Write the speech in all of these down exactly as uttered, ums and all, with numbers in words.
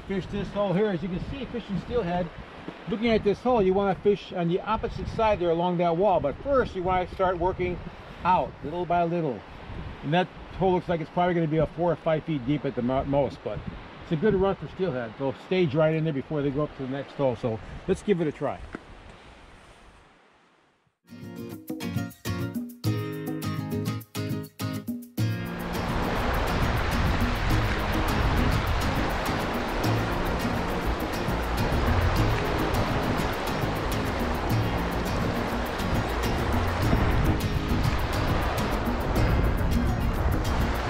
I fish this hole here. As you can see, fishing steelhead, looking at this hole, you want to fish on the opposite side there along that wall. But first, you want to start working out little by little. And that hole looks like it's probably going to be a four or five feet deep at the most. But it's a good run for steelhead. They'll stage right in there before they go up to the next hole. So let's give it a try.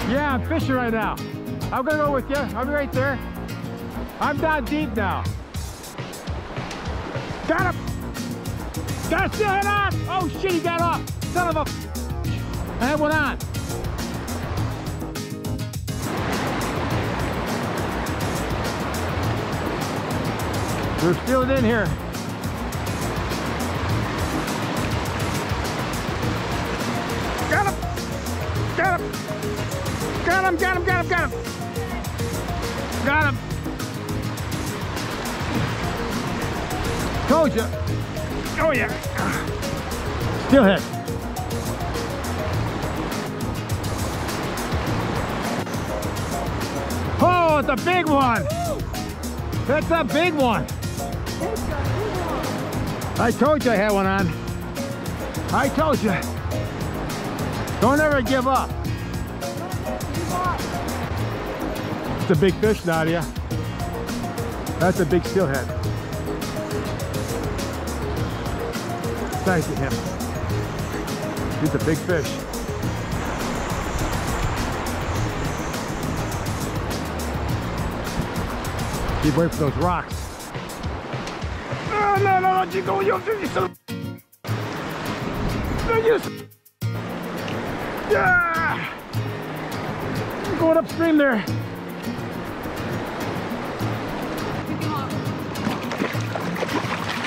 Yeah, I'm fishing right now. I'm gonna go with you. I'm right there. I'm down deep now. Got him! Got a steelhead on! Oh shit, he got off! Son of a... I had one on. We're still in here. Got him! Got him! Got him, got him, got him, got him. Got him. Told you. Oh, yeah. Steelhead. Oh, it's a big one. That's a big one. I told you I had one on. I told you. Don't ever give up. That's a big fish, Nadia. That's a big steelhead. Nice at him. He's a big fish. Keep away from those rocks. No, no, no, no, you go, you son of a... You son of a... Going upstream there.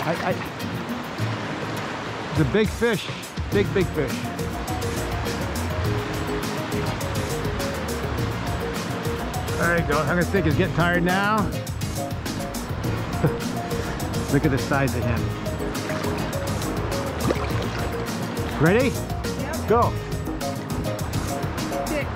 I, I, it's a big fish, big, big fish. There you go. I'm gonna think he's getting tired now. Look at the size of him. Ready? Yep. Go. Six.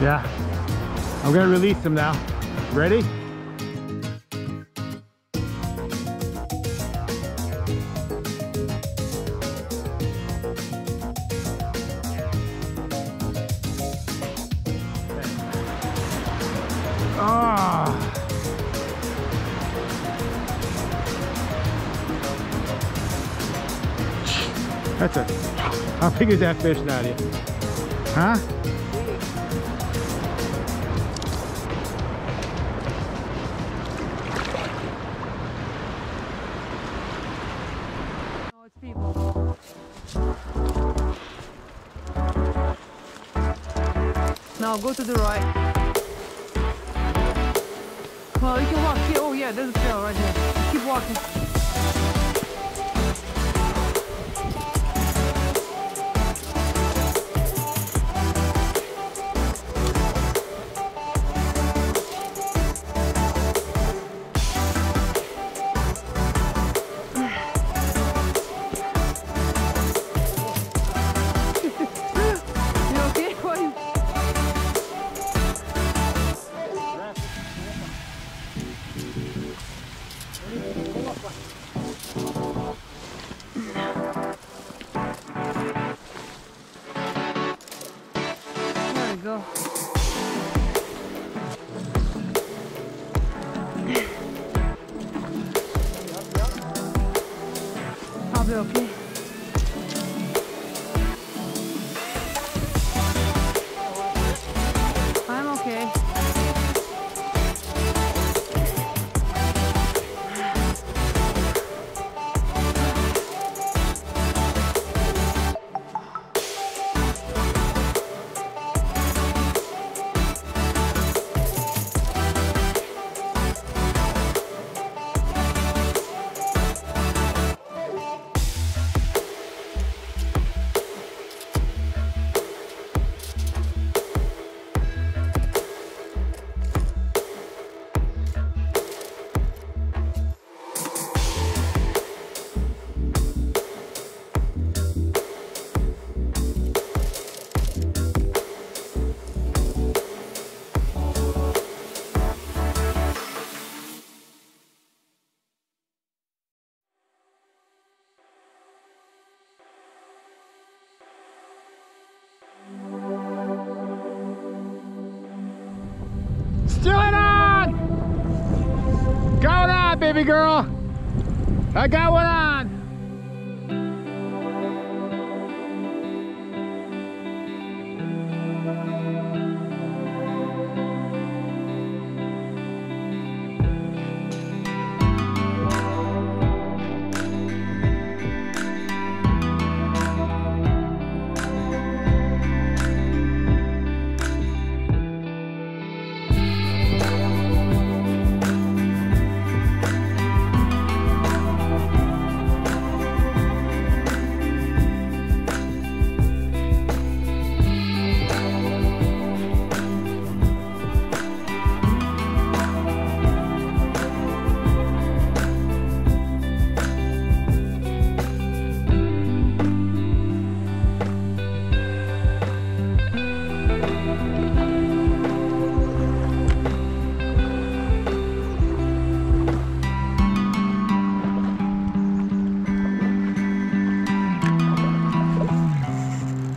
Yeah, I'm gonna release him now. Ready? Oh. That's a... How big is that fish, Nadia? Huh? Now go to the right. Well, you can walk here. Oh yeah, there's a trail right here. Keep walking. Go. Probably okay. I'm okay. still it on! Got it on, baby girl! I got one on!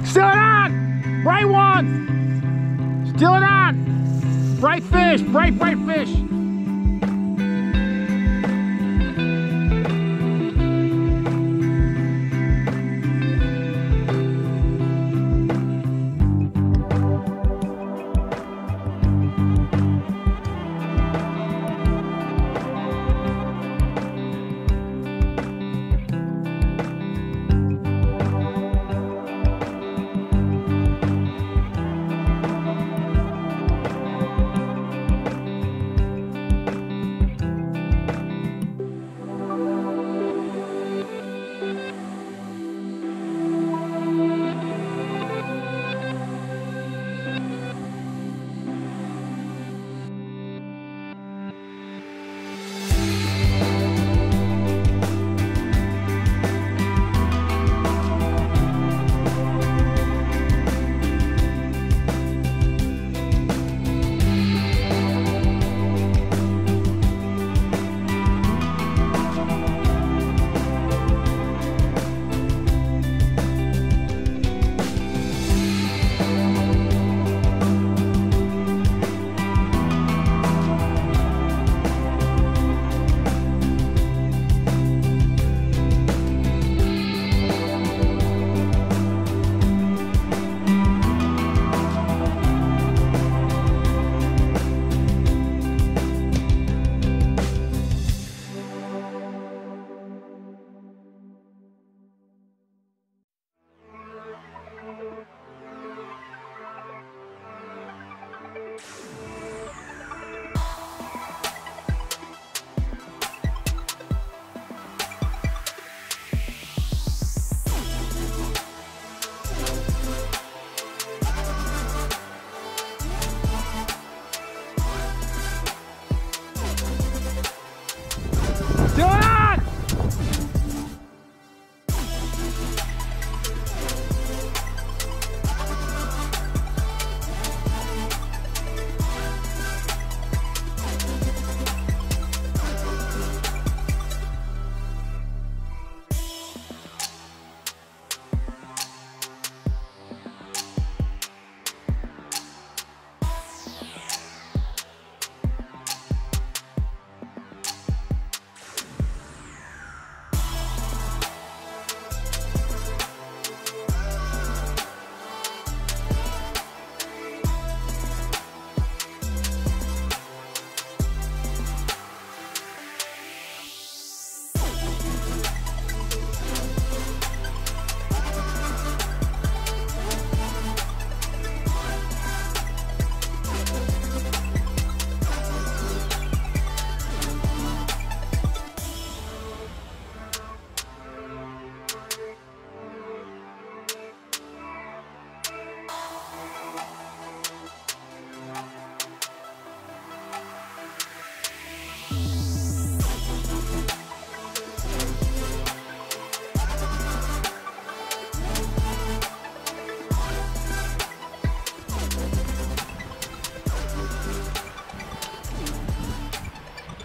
Still it on! Bright one! Still it on! Bright fish! Bright, bright fish!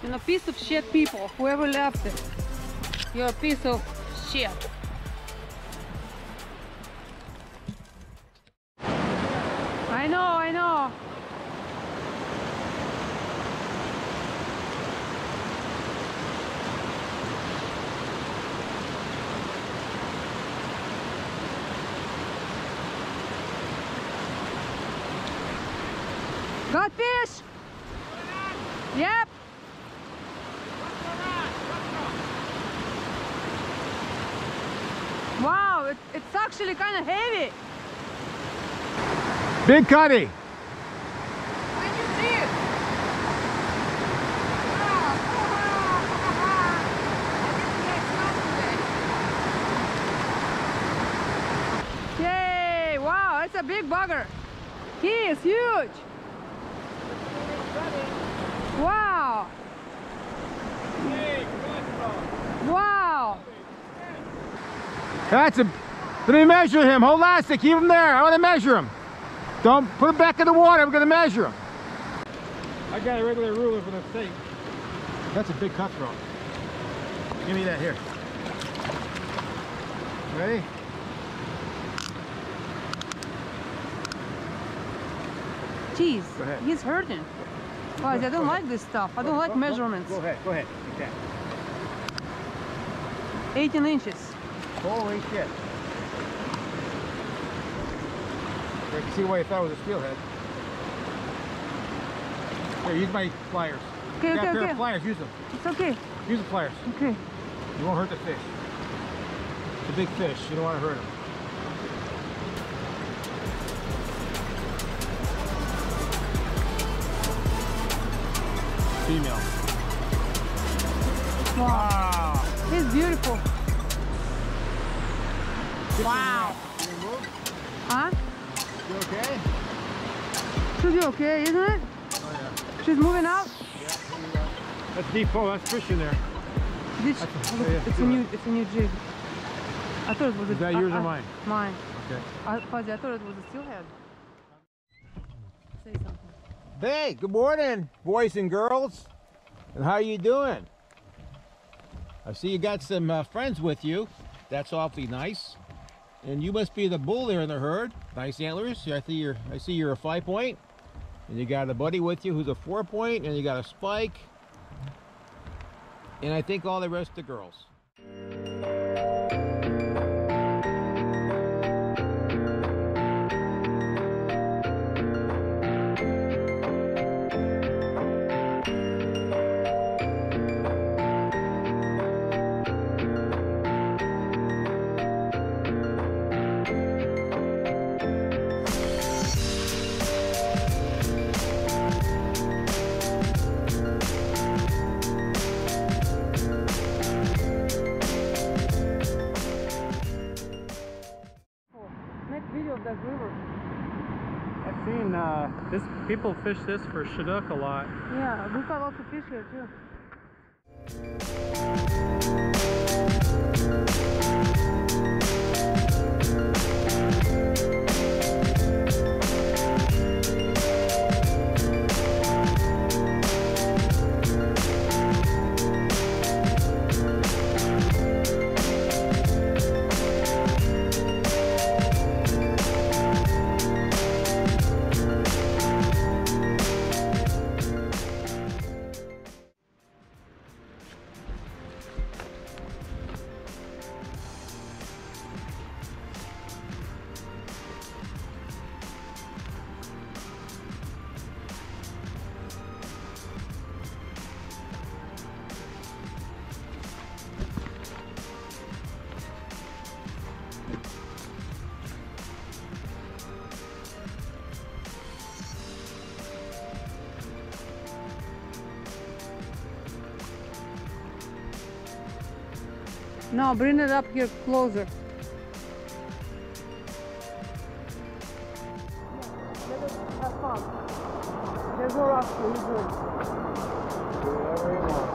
And a piece of shit, people, whoever left it, you're a piece of shit. I know, I know. Hot fish? Yep. Wow, it, it's actually kind of heavy. Big cutty. Can you see it? Yay, wow, it's a big bugger. He is huge. Wow. Wow. That's a, let me measure him. Hold elastic, keep him there. I want to measure him. Don't put him back in the water, I'm going to measure him. I got a regular ruler for the state. That's a big cutthroat. Give me that here. Ready? Jeez, he's hurting. Guys, I don't like this stuff. I don't like measurements. Go ahead, go ahead. Okay. eighteen inches. Holy shit. I can see why you thought it was a steelhead. Here, use my pliers. Okay, you got okay, a pair okay. of pliers, use them. It's okay. Use the pliers. Okay. You won't hurt the fish. It's a big fish, you don't want to hurt him. Female. Wow. wow. He's beautiful. Wow. Huh? You okay? Should be okay, isn't it? Oh yeah. She's moving out? Yeah, moving out. That's deep, oh, that's fish in there. Did she, that's, look, yeah, yeah, it's, a new, it's a new jig. I thought it was a... Is that yours I, or mine? I, mine. Okay. I, Fuzzy, I thought it was a steelhead. Say something. Hey, good morning, boys and girls. And how are you doing? I see you got some uh, friends with you. That's awfully nice. And you must be the bull there in the herd. Nice antlers. I see you're, I see you're a five point. And you got a buddy with you who's a four point. And you got a spike. And I think all the rest of the girls. This, people fish this for Chinook a lot. Yeah, we've got lots of fish here too. No, bring it up here closer. Let us have fun. There's no rush for you. Do whatever you want.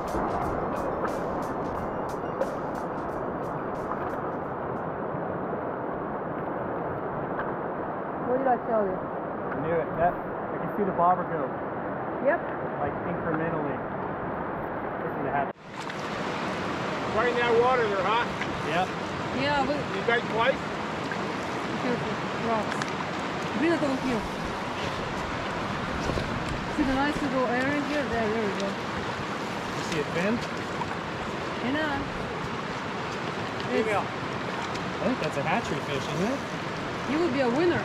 What did I tell you? I knew it. That, I can see the bobber go. Yep. Like incrementally. It's going to happen. Right in that water there, huh? Yeah. Yeah, but... You guys twice? Careful, rocks. Bring it over here. See the nice little area here? There, there we go. You see it bend? You know. There you go. I think that's a hatchery fish, isn't it? You would be a winner.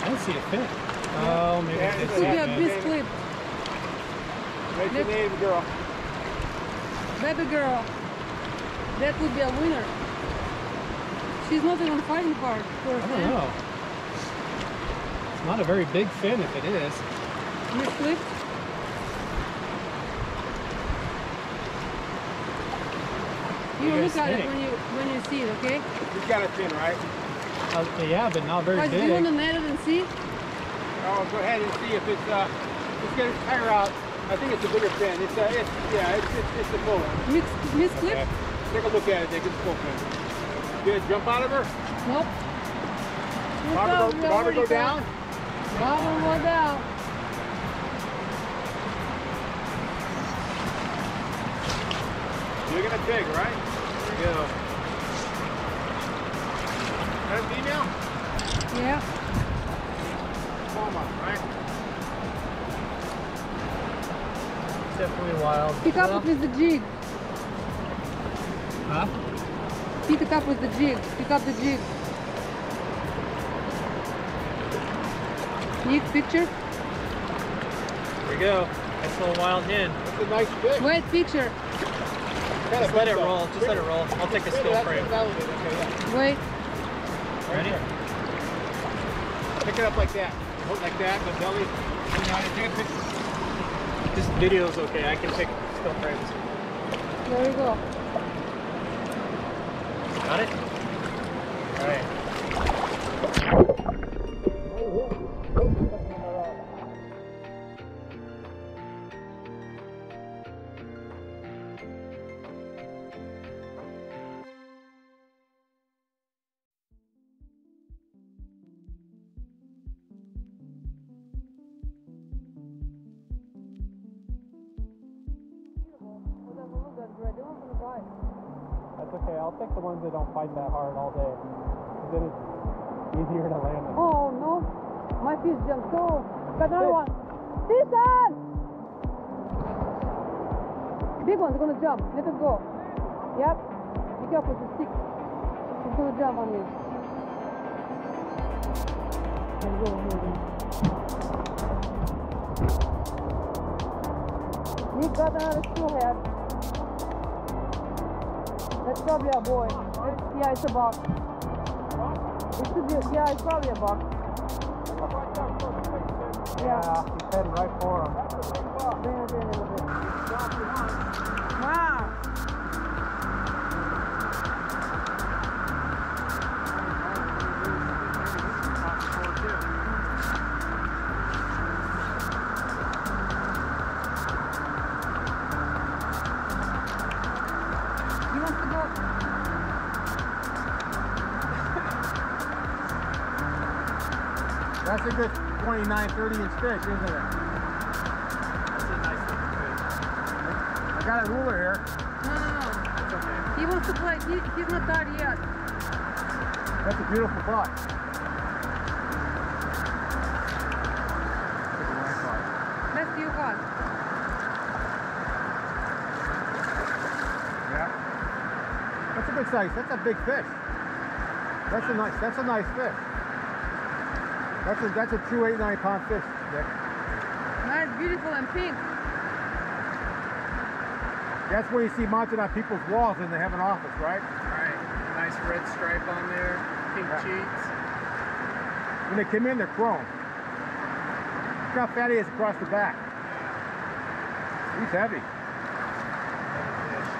I don't see a fin. I Oh, maybe it's could be a biscuit. What's your name, girl? Baby girl. That would be a winner. She's not even fighting hard for her. I don't know. It's not a very big fin if it is. Biscuit. You look at it when you when you see it, okay? You've got a fin, right? Uh, yeah, but not very but big. Do you want to net it and see? Oh, go ahead and see if it's uh, it's gonna tire out. I think it's a bigger fin. It's uh, it's yeah, it's it's, it's a bull. Mix, mix clip. Okay. Take a look at it, Nick. It's a bull fin. Did it jump out of her? Nope. Bobber go, Bobber go down. Bobber went down. You're gonna pig, right? There you go. That a female? Yeah. Palma, right? It's definitely wild. Pick up well. It with the jig. Huh? Pick it up with the jig. Pick up the jig. Neat picture. There we go. That's a little wild hen. That's a nice fish. Wet picture. Just let it roll. Just let it roll. I'll take a still frame. Wait. Ready? Pick it up like that. Like that, the belly. This video's okay. I can take still frames. There you go. Got it? Alright. That's okay, I'll take the ones that don't fight that hard all day. Then it's easier to land them. Oh no, my fish jumped too. Got another one. Season! Big one's gonna jump, let it go. Yep, be careful with the stick. It's gonna jump on me. And go, maybe. We got another steelhead. That's probably a boy. It's, yeah, it's a box. It should be, yeah, it's probably a box. Yeah, he's heading right for him. Bring it in a little bit. Wow. That's a good twenty-nine, thirty inch fish, isn't it? That's a nice looking fish. I got a ruler here. No, no, no. That's okay. He wants to play. He, he's not tired yet. That's a beautiful buck. That's your buck. Yeah. That's a good size. That's a big fish. That's a nice. That's a nice fish. That's a, that's a two eighty-nine pound fish, Nick. That's beautiful and pink. That's where you see mounted on people's walls and they have an office, right? Right. Nice red stripe on there, pink yeah. cheeks. When they come in, they're chrome. Look how fat he is across the back. He's heavy. Heavy fish.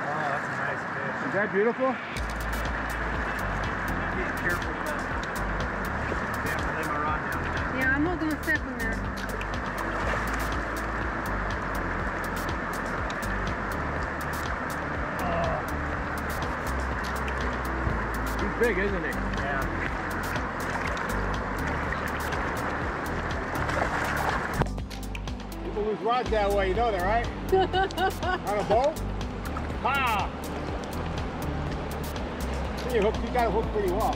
Oh, that's a nice fish. Is that beautiful? Be careful. I'm not gonna step in there. Oh. He's big, isn't he? Yeah. People lose rods that way, you know that, right? On a boat? Ha! You hook, you got a hook pretty well.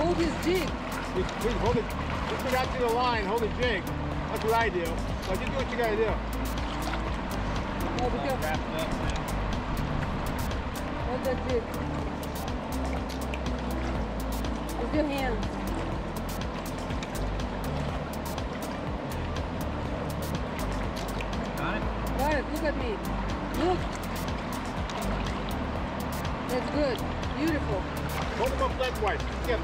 Hold his jig. He's, he's holding. Just get out to the line, hold the jig. That's what I do. So just do what you gotta do. Oh, we go. Wrap it up, man. Hold that jig. With your hand. good. Look at me. Look. That's good. Beautiful. Hold them up lengthwise. Yeah,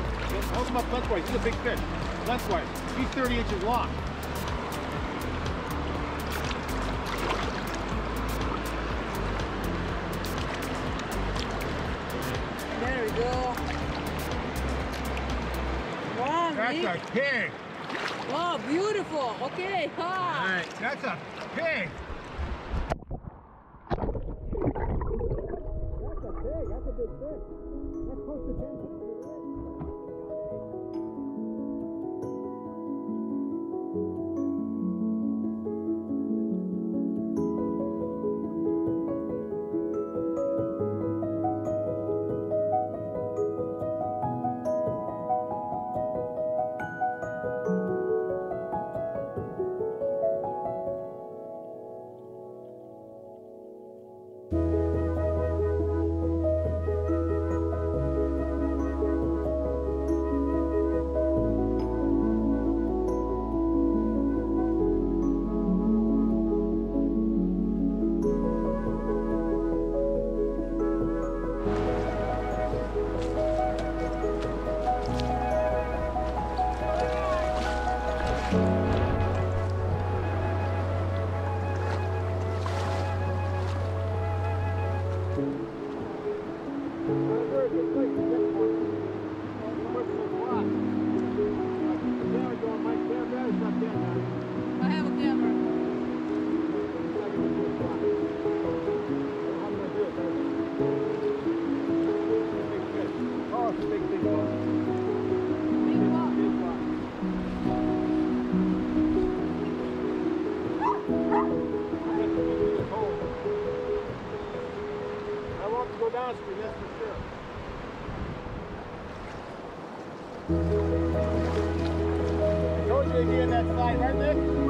hold them up lengthwise. He's a big fish. Lengthwise. He's thirty inches long. There we go. Wow, That's Nick. a pig. Wow, beautiful. Okay. Ah. All right. That's a pig. That's a pig. That's a big fish. That's close to ten pounds. Be in that slide, right, Nick?